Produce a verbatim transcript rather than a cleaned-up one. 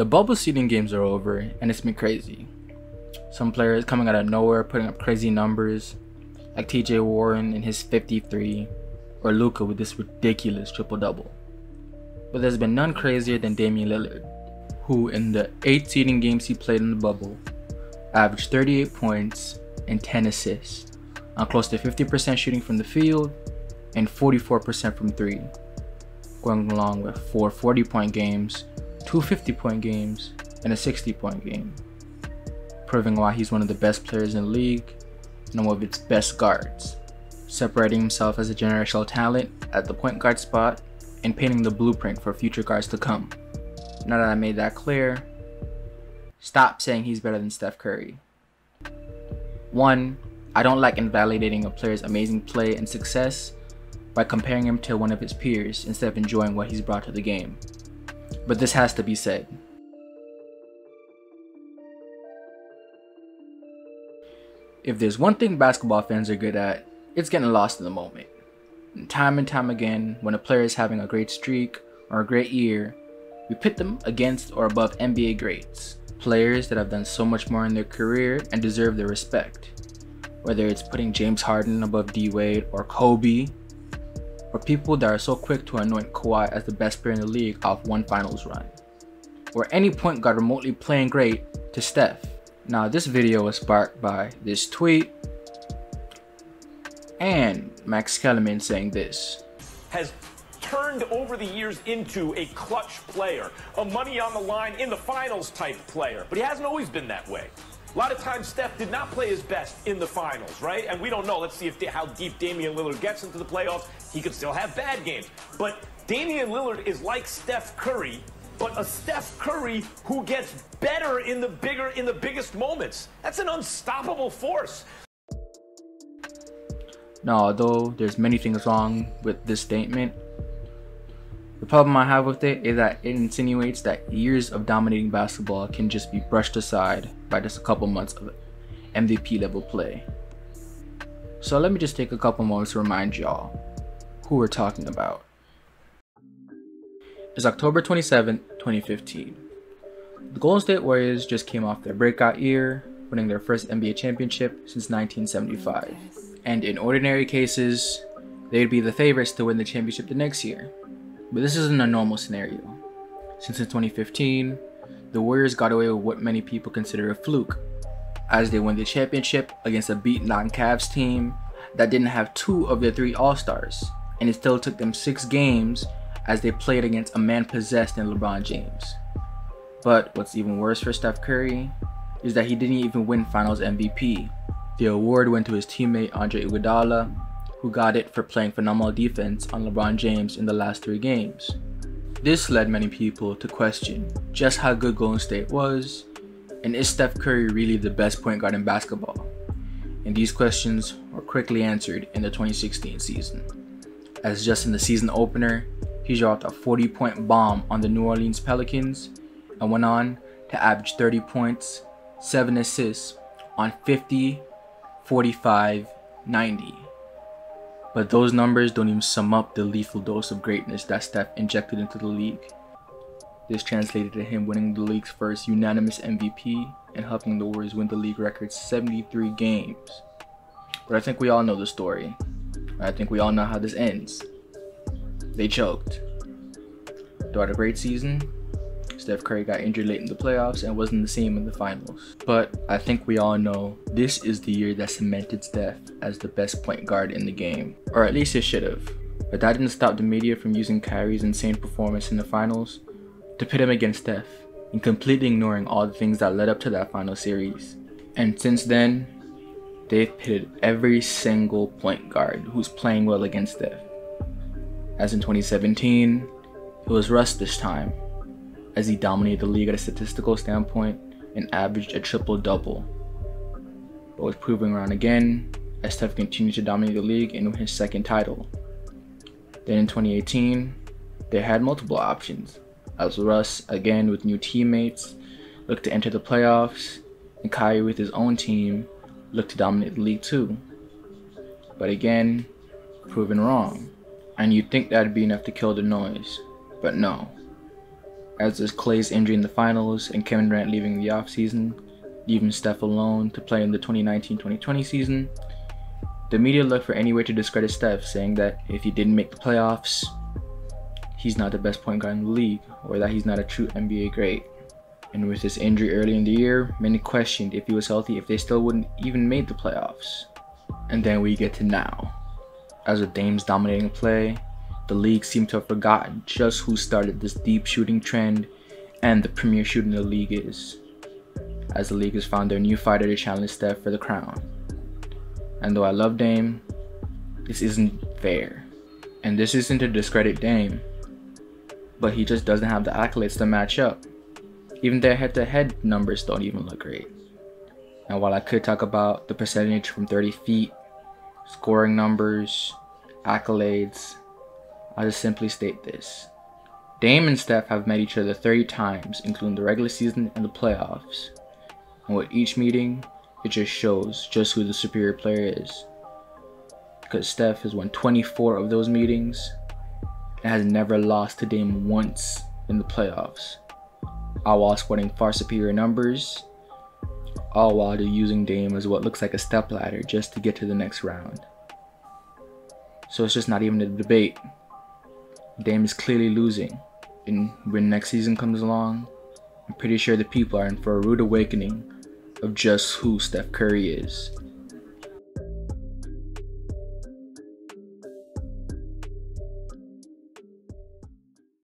The bubble seeding games are over, and it's been crazy. Some players coming out of nowhere, putting up crazy numbers, like T J Warren in his fifty-three, or Luka with this ridiculous triple-double. But there's been none crazier than Damian Lillard, who in the eight seeding games he played in the bubble, averaged thirty-eight points and ten assists, on close to fifty percent shooting from the field and forty-four percent from three, going along with four forty-point games, two fifty-point games, and a sixty-point game, proving why he's one of the best players in the league and one of its best guards, separating himself as a generational talent at the point guard spot and painting the blueprint for future guards to come. Now that I made that clear, stop saying he's better than Steph Curry. One, I don't like invalidating a player's amazing play and success by comparing him to one of his peers instead of enjoying what he's brought to the game. But this has to be said. If there's one thing basketball fans are good at, it's getting lost in the moment. And time and time again, when a player is having a great streak or a great year, we pit them against or above N B A greats, players that have done so much more in their career and deserve their respect. Whether it's putting James Harden above D-Wade or Kobe, or people that are so quick to anoint Kawhi as the best player in the league off one finals run, or any point guard remotely playing great to Steph. Now this video was sparked by this tweet and Max Kellerman saying this. Has turned over the years into a clutch player, a money on the line in the finals type player, but he hasn't always been that way. A lot of times Steph did not play his best in the finals, right? And we don't know. Let's see if how deep Damian Lillard gets into the playoffs. He could still have bad games. But Damian Lillard is like Steph Curry, but a Steph Curry who gets better in the bigger in the biggest moments. That's an unstoppable force. Now, although there's many things wrong with this statement, the problem I have with it is that it insinuates that years of dominating basketball can just be brushed aside by just a couple months of M V P level play. So let me just take a couple moments to remind y'all who we're talking about. It's October twenty-seventh, twenty fifteen. The Golden State Warriors just came off their breakout year, winning their first N B A championship since nineteen seventy-five. And in ordinary cases, they'd be the favorites to win the championship the next year. But this isn't a normal scenario, since in twenty fifteen, the Warriors got away with what many people consider a fluke, as they won the championship against a beat-down Cavs team that didn't have two of their three All-Stars, and it still took them six games as they played against a man possessed in LeBron James. But what's even worse for Steph Curry is that he didn't even win Finals M V P. The award went to his teammate Andre Iguodala, who got it for playing phenomenal defense on LeBron James in the last three games. This led many people to question just how good Golden State was, and is Steph Curry really the best point guard in basketball? And these questions were quickly answered in the twenty sixteen season, as just in the season opener, he dropped a forty-point bomb on the New Orleans Pelicans and went on to average thirty points, seven assists on fifty, forty-five, ninety. But those numbers don't even sum up the lethal dose of greatness that Steph injected into the league. This translated to him winning the league's first unanimous M V P and helping the Warriors win the league record's seventy-three games. But I think we all know the story. I think we all know how this ends. They choked. Throughout a great season, Steph Curry got injured late in the playoffs and wasn't the same in the finals. But I think we all know this is the year that cemented Steph as the best point guard in the game. Or at least it should've. But that didn't stop the media from using Kyrie's insane performance in the finals to pit him against Steph, and completely ignoring all the things that led up to that final series. And since then, they've pitted every single point guard who's playing well against Steph. As in twenty seventeen, it was Russ this time, as he dominated the league at a statistical standpoint and averaged a triple-double, but was proving wrong again as Steph continued to dominate the league and win his second title. Then in twenty eighteen, they had multiple options, as Russ, again with new teammates, looked to enter the playoffs, and Kyrie with his own team looked to dominate the league too, but again, proven wrong. And you'd think that'd be enough to kill the noise, but no. as there's Klay's injury in the finals and Kevin Durant leaving the offseason, leaving Steph alone to play in the twenty nineteen twenty twenty season. The media looked for any way to discredit Steph, saying that if he didn't make the playoffs, he's not the best point guard in the league, or that he's not a true N B A great. And with his injury early in the year, many questioned if he was healthy if they still wouldn't even made the playoffs. And then we get to now. As with Dame's dominating play, the league seemed to have forgotten just who started this deep shooting trend and the premier shooting the league is, as the league has found their new fighter to challenge Steph for the crown. And though I love Dame, this isn't fair. And this isn't to discredit Dame, but he just doesn't have the accolades to match up. Even their head-to-head numbers don't even look great. And while I could talk about the percentage from thirty feet, scoring numbers, accolades, I just simply state this. Dame and Steph have met each other thirty times, including the regular season and the playoffs. And with each meeting, it just shows just who the superior player is. Because Steph has won twenty-four of those meetings and has never lost to Dame once in the playoffs, all while scoring far superior numbers, all while using Dame as what looks like a stepladder just to get to the next round. So it's just not even a debate. Dame is clearly losing, and when next season comes along, I'm pretty sure the people are in for a rude awakening of just who Steph Curry is.